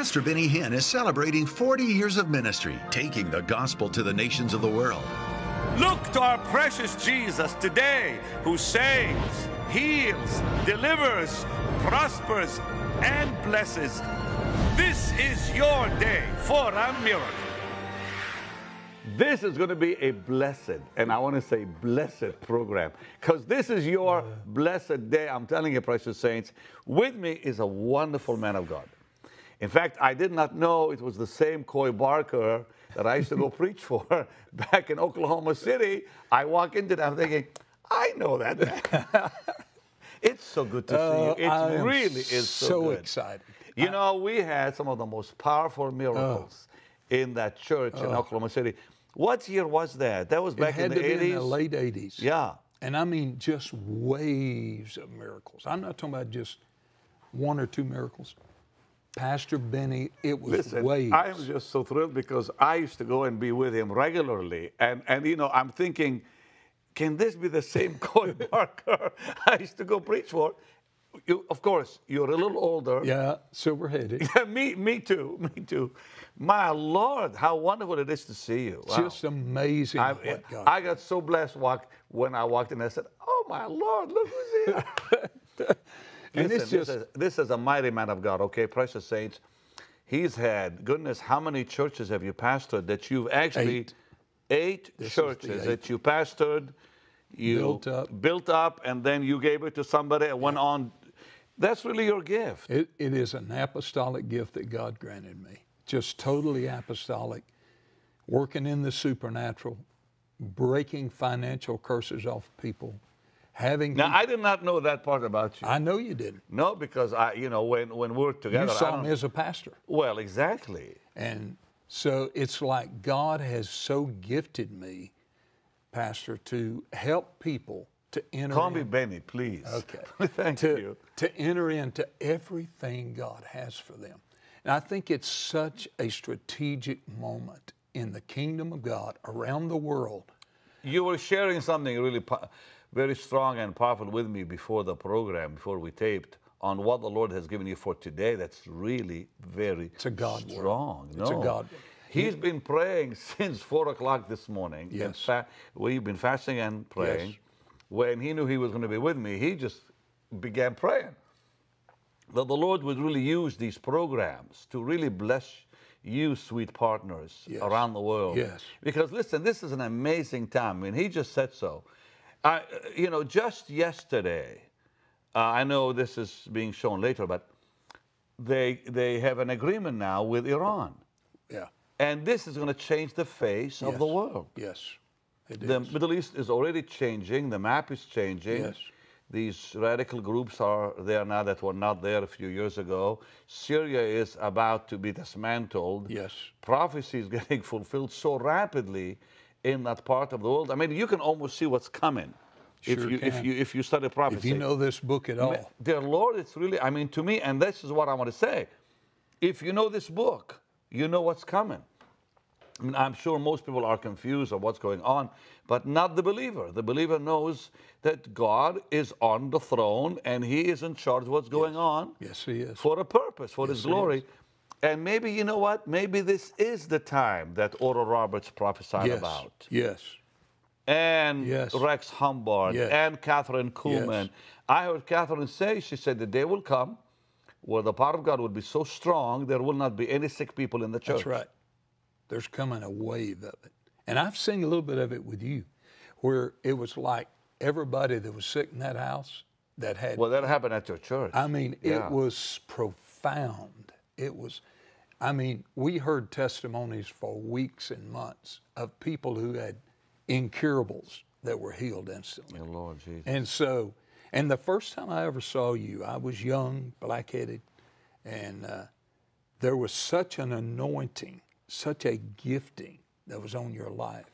Pastor Benny Hinn is celebrating 40 years of ministry, taking the gospel to the nations of the world. Look to our precious Jesus today, who saves, heals, delivers, prospers, and blesses. This is your day for a miracle. This is going to be a blessed, and I want to say blessed program, because this is your blessed day. I'm telling you, precious saints, with me is a wonderful man of God. In fact, I did not know it was the same Coy Barker that I used to go preach for back in Oklahoma City. I walk into that, I'm thinking, I know that man. It's so good to see you. It really is so good. So excited. You know, we had some of the most powerful miracles in that church in Oklahoma City. What year was that? That was back in the 80s? It had to be in the late 80s. Yeah. And I mean, just waves of miracles. I'm not talking about just one or two miracles. Pastor Benny, it was waves. I am just so thrilled because I used to go and be with him regularly. And you know, I'm thinking, can this be the same Coy Barker I used to go preach for? You, of course, you're a little older. Yeah, silver-headed. Yeah, me too. My Lord, how wonderful it is to see you. Wow. Just amazing. I got so blessed when I walked in. I said, oh, my Lord, look who's here. And listen, this is a mighty man of God, okay, precious saints. He's had, goodness, how many churches have you pastored that you've actually... Eight churches that you pastored, you built up, and then you gave it to somebody and went on. That's really your gift. It is an apostolic gift that God granted me. Just totally apostolic, working in the supernatural, breaking financial curses off people. Now, I did not know that part about you. I know you didn't. No, because I, you know, when we're together, you saw me as a pastor. Well, exactly. And so it's like God has so gifted me, Pastor, to help people to enter. Call me Benny, please. Okay. Thank you. To enter into everything God has for them. And I think it's such a strategic moment in the kingdom of God around the world. You were sharing something really very strong and powerful with me before the program, before we taped, on what the Lord has given you for today. That's really very strong. No. It's a God. He's been praying since 4 o'clock this morning. Yes. In fact, we've been fasting and praying. Yes. When he knew he was going to be with me, he just began praying that the Lord would really use these programs to really bless you, sweet partners, around the world. Yes. Because listen, this is an amazing time. I mean, he just said so. You know, just yesterday, I know this is being shown later, but they have an agreement now with Iran. Yeah. And this is going to change the face of the world. Yes, it is. The Middle East is already changing. The map is changing. Yes. These radical groups are there now that were not there a few years ago. Syria is about to be dismantled. Yes. Prophecy is getting fulfilled so rapidly in that part of the world. I mean, you can almost see what's coming. If you study prophecy. If you know this book at all. Dear Lord, it's really, I mean, to me, and this is what I want to say. If you know this book, you know what's coming. I mean, I'm sure most people are confused of what's going on, but not the believer. The believer knows that God is on the throne and he is in charge of what's going on. Yes, he is. For a purpose, for his glory. And maybe, you know what? Maybe this is the time that Oral Roberts prophesied about. Yes. And Rex Humbart and Kathryn Kuhlman. I heard Kathryn say, she said, the day will come where the power of God would be so strong there will not be any sick people in the church. That's right. There's coming a wave of it. And I've seen a little bit of it with you, where it was like everybody that was sick in that house that had... Well, that happened at your church. I mean, it was profound. It was... I mean, we heard testimonies for weeks and months of people who had incurables that were healed instantly. Oh, Lord Jesus. And so, and the first time I ever saw you, I was young, black-headed, and there was such an anointing, such a gifting that was on your life.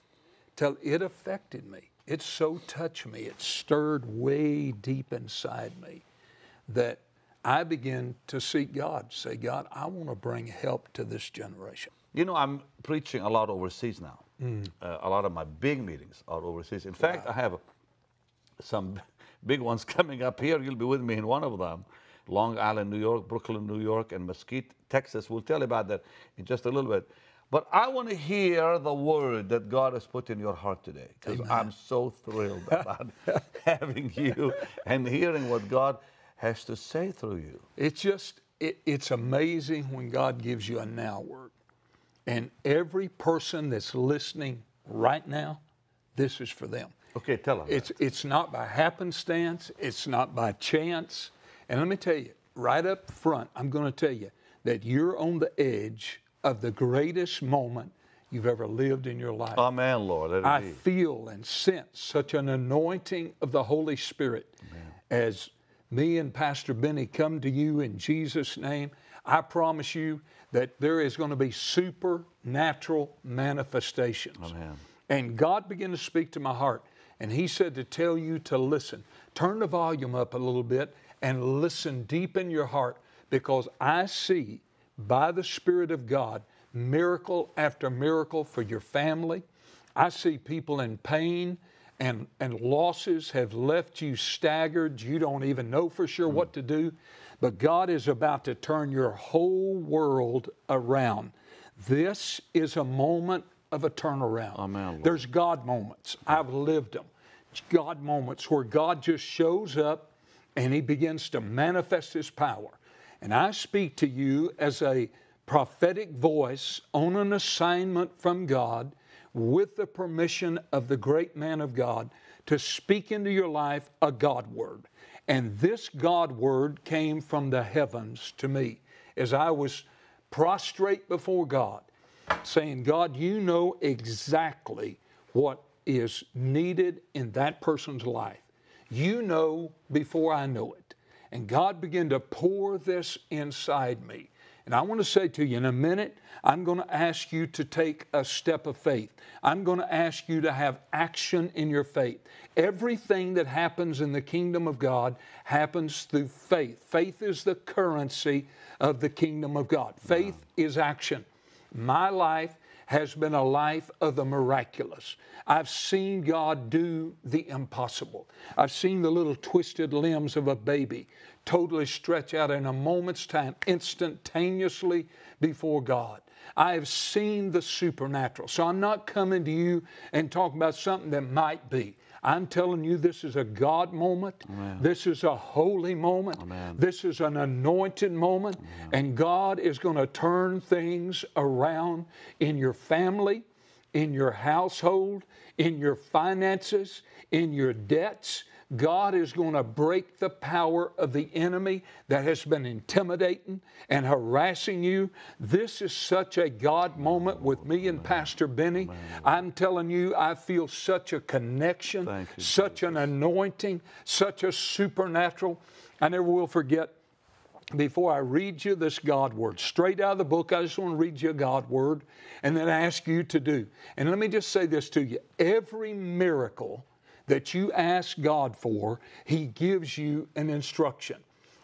It affected me. It so touched me. It stirred way deep inside me that I began to seek God, say, God, I want to bring help to this generation. You know, I'm preaching a lot overseas now. A lot of my big meetings are overseas. In fact, I have some big ones coming up here. You'll be with me in one of them. Long Island, New York, Brooklyn, New York, and Mesquite, Texas. We'll tell you about that in just a little bit. But I want to hear the word that God has put in your heart today, because I'm so thrilled about having you and hearing what God has to say through you. It's just, it's amazing when God gives you a now word. And every person that's listening right now, this is for them. Okay, tell them. It's not by happenstance. It's not by chance. And let me tell you, right up front, I'm going to tell you that you're on the edge of the greatest moment you've ever lived in your life. Amen, Lord. Let it be. I feel and sense such an anointing of the Holy Spirit. Amen. As me and Pastor Benny come to you in Jesus' name, I promise you that there is going to be supernatural manifestations. Amen. And God began to speak to my heart, and He said to tell you to listen. Turn the volume up a little bit and listen deep in your heart, because I see by the Spirit of God miracle after miracle for your family. I see people in pain and losses have left you staggered. You don't even know for sure what to do, but God is about to turn your whole world around. This is a moment of a turnaround. Amen, Lord. There's God moments. I've lived them. It's God moments where God just shows up and He begins to manifest His power. And I speak to you as a prophetic voice on an assignment from God with the permission of the great man of God to speak into your life a God word. And this God word came from the heavens to me as I was prostrate before God, saying, God, You know exactly what is needed in that person's life. You know before I know it. And God began to pour this inside me. And I want to say to you, in a minute, I'm going to ask you to take a step of faith. I'm going to ask you to have action in your faith. Everything that happens in the kingdom of God happens through faith. Faith is the currency of the kingdom of God. Faith is action. My life has been a life of the miraculous. I've seen God do the impossible. I've seen the little twisted limbs of a baby totally stretch out in a moment's time, instantaneously before God. I have seen the supernatural. So I'm not coming to you and talking about something that might be. I'm telling you, this is a God moment. Amen. This is a holy moment. Amen. This is an anointed moment. Amen. And God is going to turn things around in your family, in your household, in your finances, in your debts. God is going to break the power of the enemy that has been intimidating and harassing you. This is such a God moment with me and Pastor Benny. I'm telling you, I feel such a connection, such an anointing, such a supernatural. I never will forget. Before I read you this God word, straight out of the book, I just want to read you a God word and then ask you to do. And let me just say this to you. Every miracle that you ask God for, He gives you an instruction.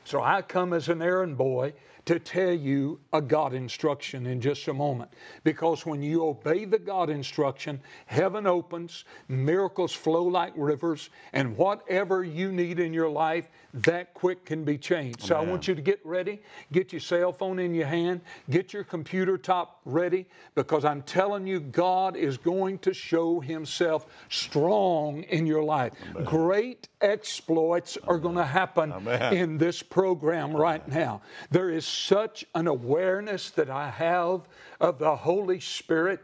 So I come as an errand boy to tell you a God instruction in just a moment. Because when you obey the God instruction, heaven opens, miracles flow like rivers, and whatever you need in your life, that quick can be changed. Amen. So I want you to get ready, get your cell phone in your hand, get your computer top ready, because I'm telling you, God is going to show Himself strong in your life. Amen. Great exploits are going to happen in this program right now. There is such an awareness that I have of the Holy Spirit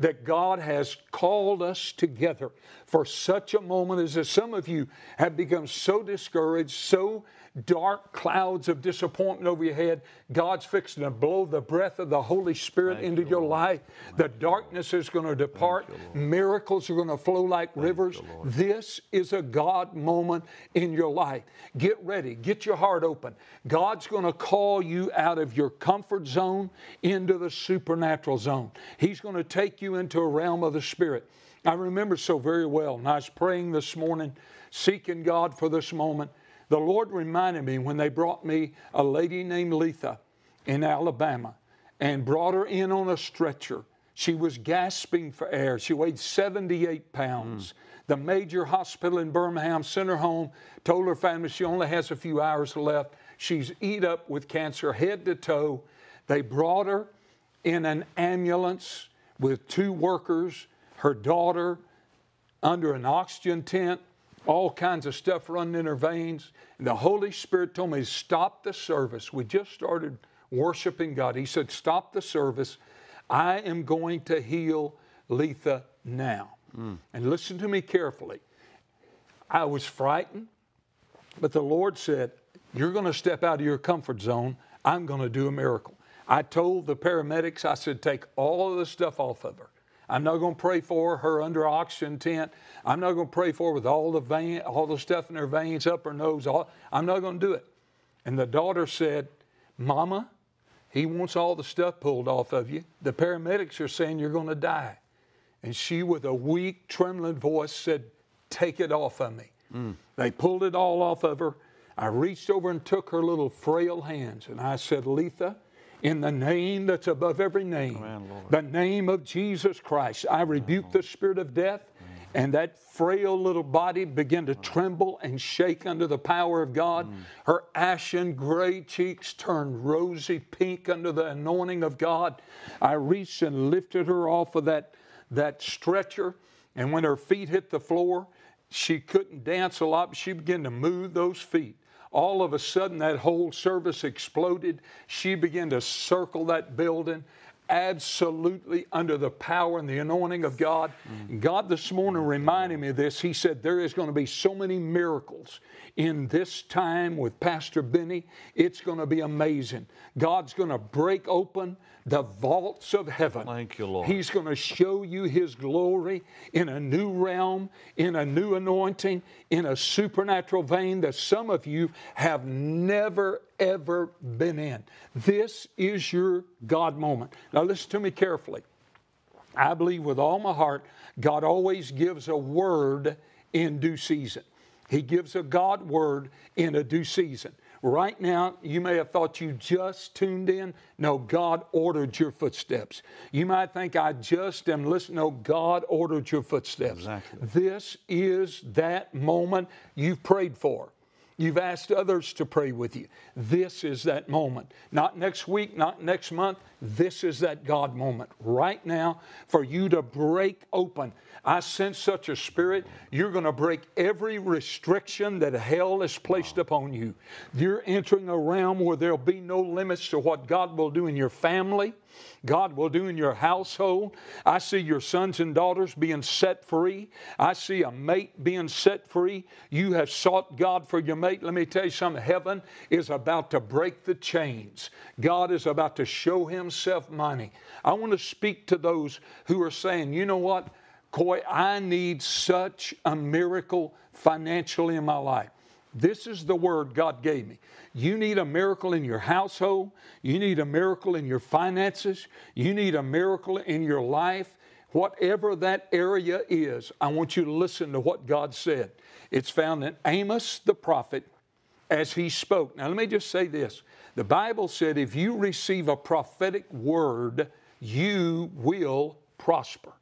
that God has called us together for such a moment as this. Some of you have become so discouraged, so dark clouds of disappointment over your head. God's fixing to blow the breath of the Holy Spirit into your life. The darkness is going to depart. Miracles are going to flow like rivers. This is a God moment in your life. Get ready. Get your heart open. God's going to call you out of your comfort zone into the supernatural zone. He's going to take you into a realm of the Spirit. I remember so very well, and I was praying this morning, seeking God for this moment. The Lord reminded me when they brought me a lady named Letha in Alabama and brought her in on a stretcher. She was gasping for air. She weighed 78 pounds. The major hospital in Birmingham sent her home, told her family she only has a few hours left. She's eat up with cancer head to toe. They brought her in an ambulance with two workers, her daughter, under an oxygen tent, all kinds of stuff running in her veins. And the Holy Spirit told me, stop the service. We just started worshiping God. He said, stop the service. I am going to heal Letha now. And listen to me carefully. I was frightened, but the Lord said, you're going to step out of your comfort zone. I'm going to do a miracle. I told the paramedics, I said, take all of the stuff off of her. I'm not going to pray for her under oxygen tent. I'm not going to pray for her with all the stuff in her veins, up her nose. I'm not going to do it. And the daughter said, Mama, he wants all the stuff pulled off of you. The paramedics are saying you're going to die. And she, with a weak, trembling voice, said, take it off of me. They pulled it all off of her. I reached over and took her little frail hands, and I said, Letha, in the name that's above every name, the name of Jesus Christ, I rebuke the spirit of death. And that frail little body began to tremble and shake under the power of God. Her ashen gray cheeks turned rosy pink under the anointing of God. I reached and lifted her off of that stretcher. And when her feet hit the floor, she couldn't dance a lot, but she began to move those feet. All of a sudden, that whole service exploded. She began to circle that building, absolutely under the power and the anointing of God. God this morning reminded me of this. He said, there is going to be so many miracles in this time with Pastor Benny. It's going to be amazing. God's going to break open the vaults of heaven. Thank you, Lord. He's going to show you His glory in a new realm, in a new anointing, in a supernatural vein that some of you have never, ever been in. This is your God moment. Now listen to me carefully. I believe with all my heart, God always gives a word in due season. He gives a God word in a due season. Right now, you may have thought you just tuned in. No, God ordered your footsteps. You might think, I just am listening. No, God ordered your footsteps. Exactly. This is that moment you've prayed for. You've asked others to pray with you. This is that moment. Not next week, not next month. This is that God moment right now for you to break open. I sense such a spirit. You're going to break every restriction that hell has placed upon you. You're entering a realm where there'll be no limits to what God will do in your family. God will do in your household. I see your sons and daughters being set free. I see a mate being set free. You have sought God for your mate. Let me tell you something. Heaven is about to break the chains. God is about to show Himself mighty. I want to speak to those who are saying, you know what, Coy, I need such a miracle financially in my life. This is the word God gave me. You need a miracle in your household. You need a miracle in your finances. You need a miracle in your life. Whatever that area is, I want you to listen to what God said. It's found in Amos the prophet as he spoke. Now, let me just say this. The Bible said if you receive a prophetic word, you will prosper.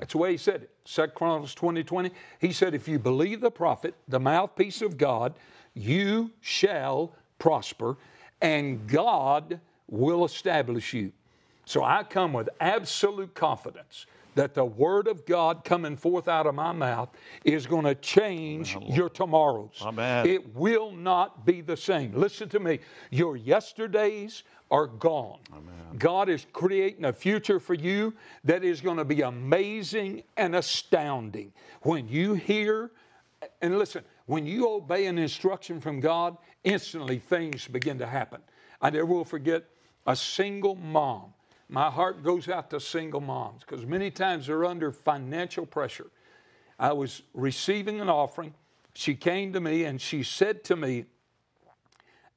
That's the way he said it. 2 Chronicles 20:20. He said, if you believe the prophet, the mouthpiece of God, you shall prosper, and God will establish you. So I come with absolute confidence that the word of God coming forth out of my mouth is going to change your tomorrows. Amen. It will not be the same. Listen to me. Your yesterdays are gone. Amen. God is creating a future for you that is going to be amazing and astounding. When you hear, and listen, when you obey an instruction from God, instantly things begin to happen. I never will forget a single mom. My heart goes out to single moms because many times they're under financial pressure. I was receiving an offering. She came to me and she said to me,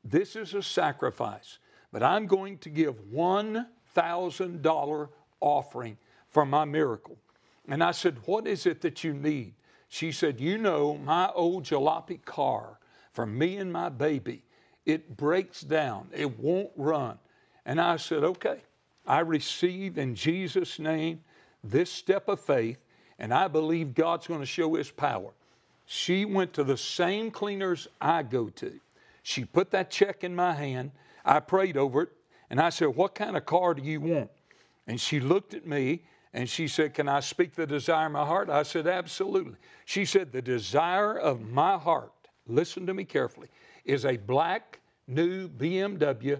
this is a sacrifice, but I'm going to give $1,000 offering for my miracle. And I said, what is it that you need? She said, you know, my old jalopy car for me and my baby, it breaks down. It won't run. And I said, okay, I receive in Jesus' name this step of faith, and I believe God's going to show His power. She went to the same cleaners I go to. She put that check in my hand. I prayed over it, and I said, what kind of car do you want? And she looked at me, and she said, can I speak the desire of my heart? I said, absolutely. She said, the desire of my heart, listen to me carefully, is a black new BMW,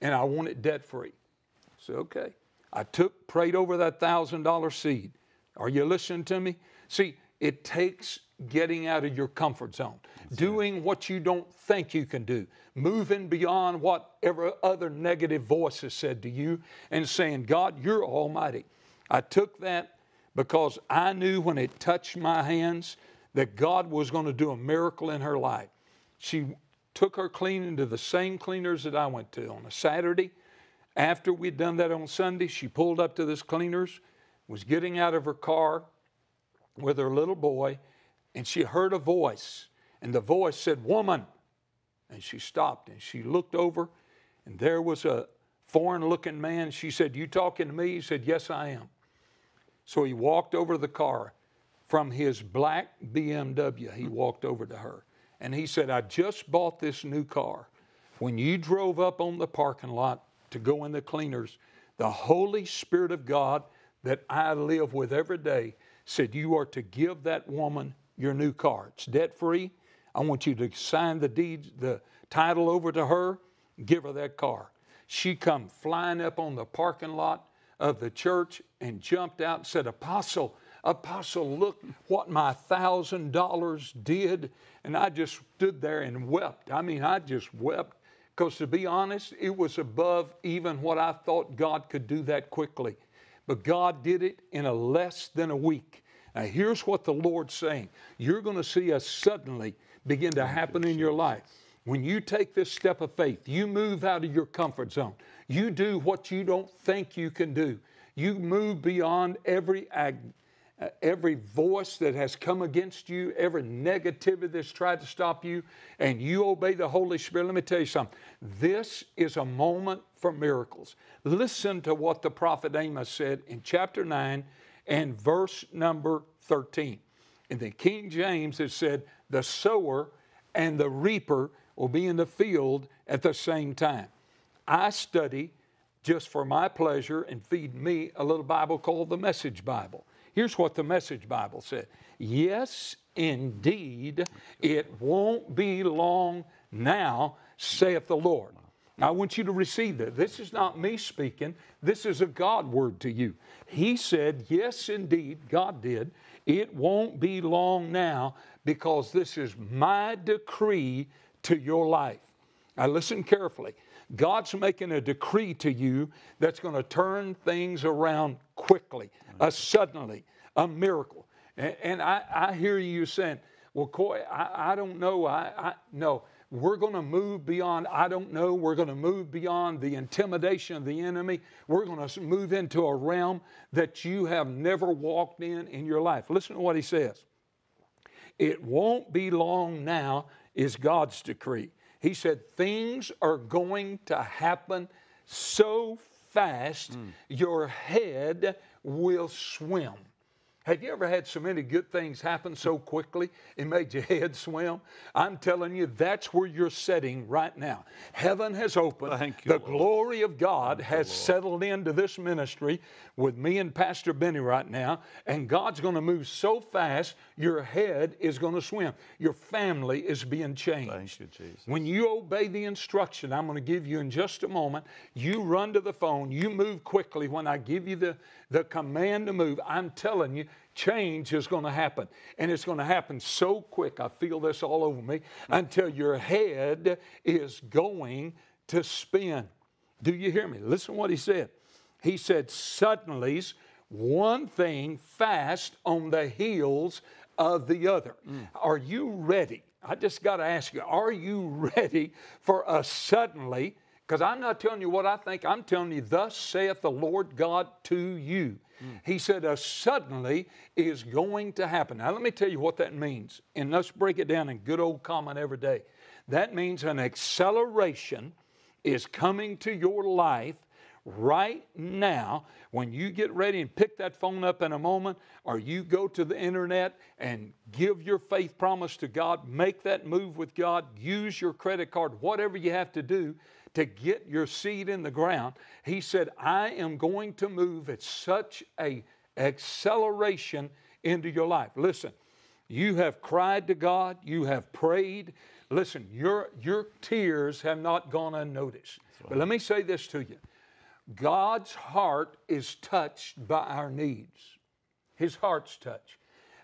and I want it debt-free. I said, okay. I prayed over that $1,000 seed. Are you listening to me? See, it takes getting out of your comfort zone, doing what you don't think you can do, moving beyond whatever other negative voice has said to you and saying, God, you're almighty. I took that because I knew when it touched my hands that God was going to do a miracle in her life. She took her cleaning to the same cleaners that I went to on a Saturday. After we'd done that on Sunday, she pulled up to this cleaner's, was getting out of her car with her little boy, and she heard a voice, and the voice said, woman. And she stopped, and she looked over, and there was a foreign-looking man. She said, you talking to me? He said, yes, I am. So he walked over to the car from his black BMW. He walked over to her, and he said, I just bought this new car. When you drove up on the parking lot to go in the cleaners, the Holy Spirit of God that I live with every day said, you are to give that woman your new car. It's debt-free. I want you to sign the deed, the title over to her, give her that car. She come flying up on the parking lot of the church and jumped out and said, Apostle, look what my $1,000 did. And I just stood there and wept. I mean, I just wept. Because to be honest, it was above even what I thought God could do that quickly. But God did it in a less than a week. Now, here's what the Lord's saying. You're going to see us suddenly begin to happen in your life. When you take this step of faith, you move out of your comfort zone. You do what you don't think you can do. You move beyond every voice that has come against you, every negativity that's tried to stop you, and you obey the Holy Spirit. Let me tell you something. This is a moment for miracles. Listen to what the prophet Amos said in chapter 9 and verse number 13. In the King James, it said, the sower and the reaper will be in the field at the same time. I study just for my pleasure and feed me a little Bible called the Message Bible. Here's what the Message Bible said. Yes, indeed, it won't be long now, saith the Lord. I want you to receive that. This is not me speaking. This is a God word to you. He said, yes, indeed, God did. It won't be long now because this is my decree to your life. Now listen carefully. God's making a decree to you that's going to turn things around quickly, suddenly, a miracle. And I hear you saying, well, Coy, I don't know. No, we're going to move beyond I don't know. We're going to move beyond the intimidation of the enemy. We're going to move into a realm that you have never walked in your life. Listen to what he says. It won't be long now is God's decree. He said, things are going to happen so fast, your head will swim. Have you ever had so many good things happen so quickly it made your head swim? I'm telling you, that's where you're sitting right now. Heaven has opened. The glory of God has settled into this ministry with me and Pastor Benny right now, and God's going to move so fast, your head is going to swim. Your family is being changed. Thank you, Jesus. When you obey the instruction I'm going to give you in just a moment, you run to the phone, you move quickly when I give you the command to move. I'm telling you, change is going to happen, and it's going to happen so quick. I feel this all over me until your head is going to spin. Do you hear me? Listen to what he said. He said, suddenly's one thing fast on the heels of the other. Are you ready? I just got to ask you, are you ready for a suddenly? Because I'm not telling you what I think. I'm telling you, thus saith the Lord God to you. He said, a suddenly is going to happen. Now, let me tell you what that means. And let's break it down in good old common every day. That means an acceleration is coming to your life right now, when you get ready and pick that phone up in a moment, or you go to the internet and give your faith promise to God, make that move with God, use your credit card, whatever you have to do to get your seed in the ground. He said, I am going to move at such an acceleration into your life. Listen, you have cried to God, you have prayed. Listen, your tears have not gone unnoticed. Right. But let me say this to you. God's heart is touched by our needs. His heart's touched.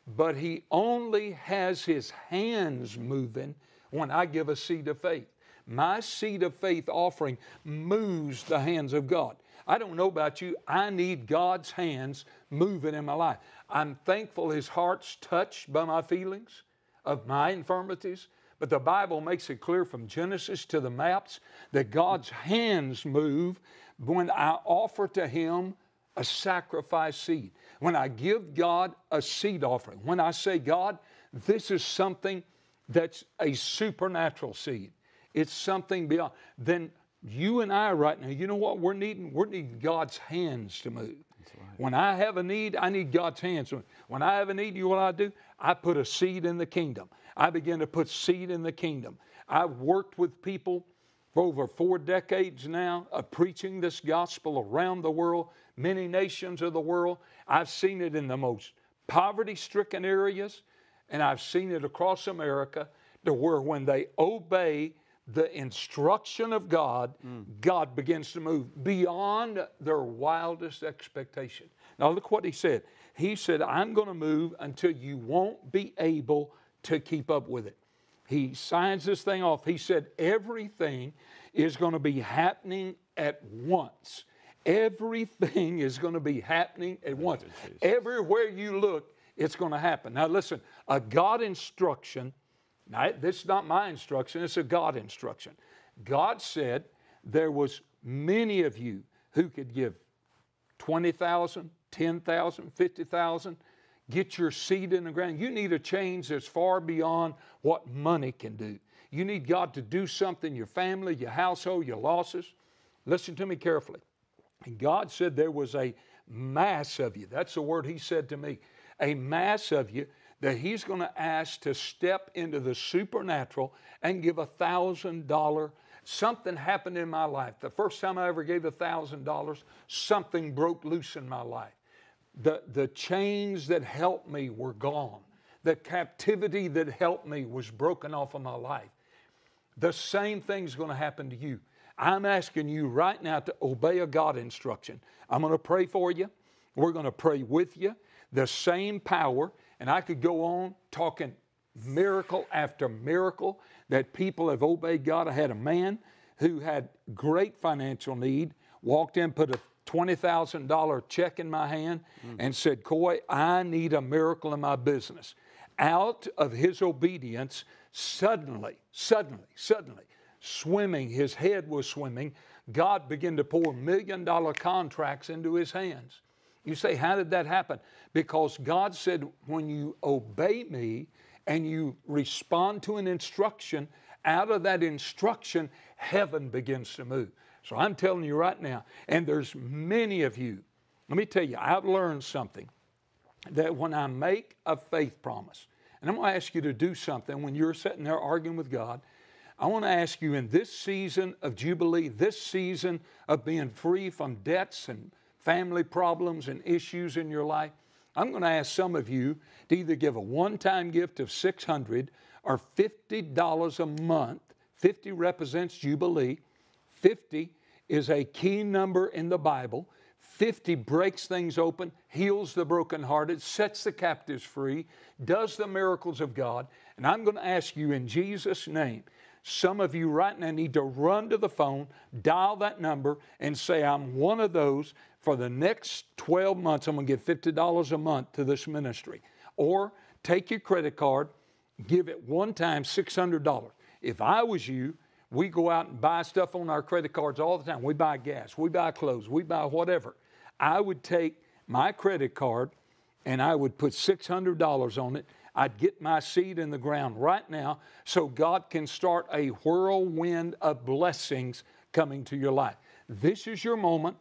But He only has His hands moving when I give a seed of faith. My seed of faith offering moves the hands of God. I don't know about you. I need God's hands moving in my life. I'm thankful His heart's touched by my feelings of my infirmities. But the Bible makes it clear from Genesis to the maps that God's hands move when I offer to Him a sacrifice seed, when I give God a seed offering, when I say, God, this is something that's a supernatural seed. It's something beyond. Then you and I right now, you know what we're needing? We're needing God's hands to move. That's right. When I have a need, I need God's hands. When I have a need, you know what I do? I put a seed in the kingdom. I began to put seed in the kingdom. I've worked with people for over 4 decades now of preaching this gospel around the world, many nations of the world. I've seen it in the most poverty-stricken areas, and I've seen it across America to where when they obey the instruction of God, God begins to move beyond their wildest expectation. Now look what He said. He said, I'm going to move until you won't be able to keep up with it. He signs this thing off. He said everything is going to be happening at once. Everything is going to be happening at once. Everywhere you look, it's going to happen. Now listen, a God instruction, now this is not my instruction, it's a God instruction. God said there was many of you who could give 20,000, 10,000, 50,000, get your seed in the ground. You need a change that's far beyond what money can do. You need God to do something, your family, your household, your losses. Listen to me carefully. And God said there was a mass of you. That's the word He said to me. A mass of you that He's going to ask to step into the supernatural and give $1,000. Something happened in my life. The first time I ever gave $1,000, something broke loose in my life. The chains that helped me were gone. The captivity that helped me was broken off of my life. The same thing's going to happen to you. I'm asking you right now to obey a God instruction. I'm going to pray for you. We're going to pray with you. The same power, and I could go on talking miracle after miracle that people have obeyed God. I had a man who had great financial need, walked in, put a $20,000 check in my hand and said, Coy, I need a miracle in my business. Out of his obedience, suddenly, swimming, his head was swimming, God began to pour $1 million contracts into his hands. You say, how did that happen? Because God said, when you obey me and you respond to an instruction, out of that instruction, heaven begins to move. So I'm telling you right now, and there's many of you. Let me tell you, I've learned something, that when I make a faith promise, and I'm going to ask you to do something when you're sitting there arguing with God, I want to ask you in this season of Jubilee, this season of being free from debts and family problems and issues in your life, I'm going to ask some of you to either give a one-time gift of $600 or $50 a month. 50 represents Jubilee. 50 is a key number in the Bible. 50 breaks things open, heals the brokenhearted, sets the captives free, does the miracles of God. And I'm going to ask you in Jesus' name, some of you right now need to run to the phone, dial that number, and say, I'm one of those. For the next 12 months, I'm going to give $50 a month to this ministry. Or take your credit card, give it one time $600. If I was you, we go out and buy stuff on our credit cards all the time. We buy gas, we buy clothes, we buy whatever. I would take my credit card and I would put $600 on it. I'd get my seed in the ground right now so God can start a whirlwind of blessings coming to your life. This is your moment.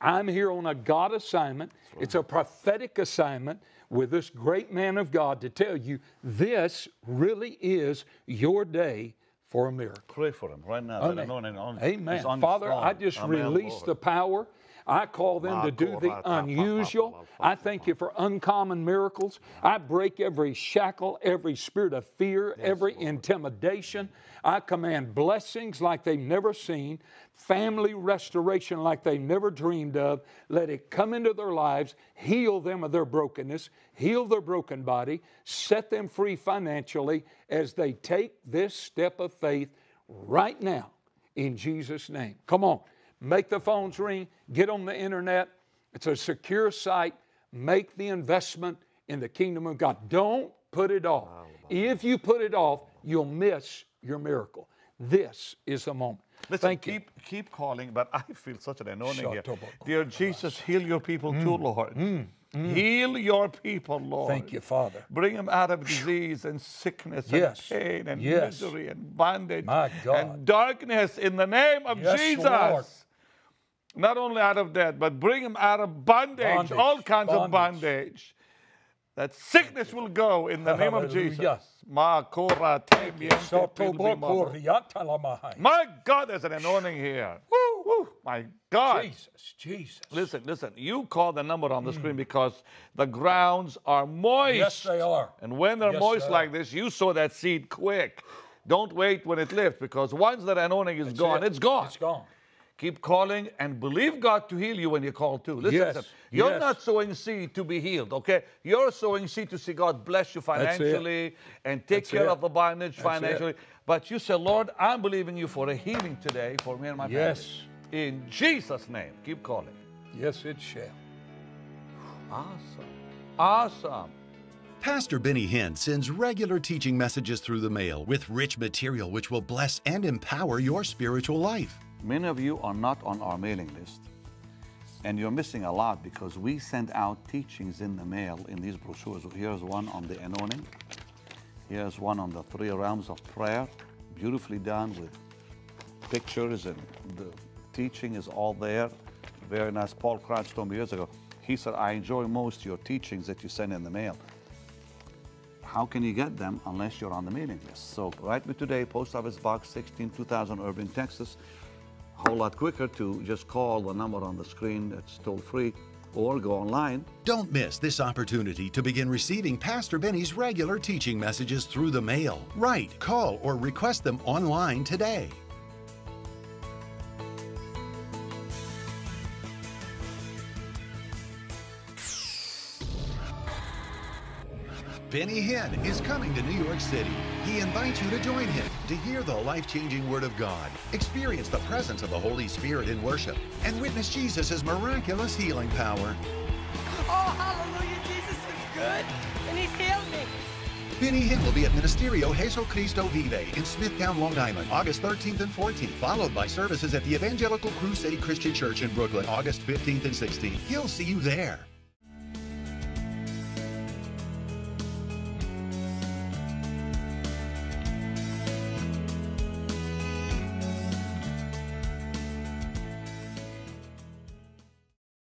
I'm here on a God assignment. Right. It's a prophetic assignment with this great man of God to tell you this really is your day for a miracle. Pray for him right now. Amen. Amen. Father, I just release the power. I call them to do the unusual. I thank you for uncommon miracles. I break every shackle, every spirit of fear, every intimidation. I command blessings like they've never seen, family restoration like they never dreamed of. Let it come into their lives, heal them of their brokenness, heal their broken body, set them free financially as they take this step of faith right now in Jesus' name. Come on, make the phones ring, get on the internet. It's a secure site. Make the investment in the kingdom of God. Don't put it off. If you put it off, you'll miss your miracle. This is the moment. Listen, keep calling, but I feel such an anointing here. Dear Jesus, heal your people too, Lord. Heal your people, Lord. Thank you, Father. Bring them out of disease and sickness and pain and misery and bondage and darkness in the name of Jesus. Lord. Not only out of that, but bring them out of bondage, all kinds of bondage. That sickness will go in the name of Jesus. My God, there's an anointing here. Woo, woo, my God. Jesus, Jesus. Listen, listen. You call the number on the screen because the grounds are moist. Yes, they are. And when they're moist like this, you sow that seed quick. Don't wait when it lifts, because once that anointing is gone, it's gone. It's gone. Keep calling and believe God to heal you when you call too. Listen, listen. You're not sowing seed to be healed, okay? You're sowing seed to see God bless you financially and take care of the bondage financially. But you say, Lord, I'm believing you for a healing today for me and my family. Yes. In Jesus' name, keep calling. Yes, it shall. Awesome. Awesome. Pastor Benny Hinn sends regular teaching messages through the mail with rich material which will bless and empower your spiritual life. Many of you are not on our mailing list, and you're missing a lot because we send out teachings in the mail in these brochures. Here's one on the anointing. Here's one on the three realms of prayer, beautifully done with pictures, and the teaching is all there. Very nice. Paul Crouch told me years ago, he said, I enjoy most your teachings that you send in the mail. How can you get them unless you're on the mailing list? So write me today, Post Office Box 16, 2000, Irving, Texas. A whole lot quicker to just call the number on the screen that's toll free or go online. Don't miss this opportunity to begin receiving Pastor Benny's regular teaching messages through the mail. Write, call, or request them online today. Benny Hinn is coming to New York City. He invites you to join him to hear the life-changing Word of God, experience the presence of the Holy Spirit in worship, and witness Jesus' miraculous healing power. Oh, hallelujah, Jesus is good, and He's healed me. Benny Hinn will be at Ministerio Cristo Vive in Smithtown, Long Island, August 13th and 14th, followed by services at the Evangelical Crusade Christian Church in Brooklyn, August 15th and 16th. He'll see you there.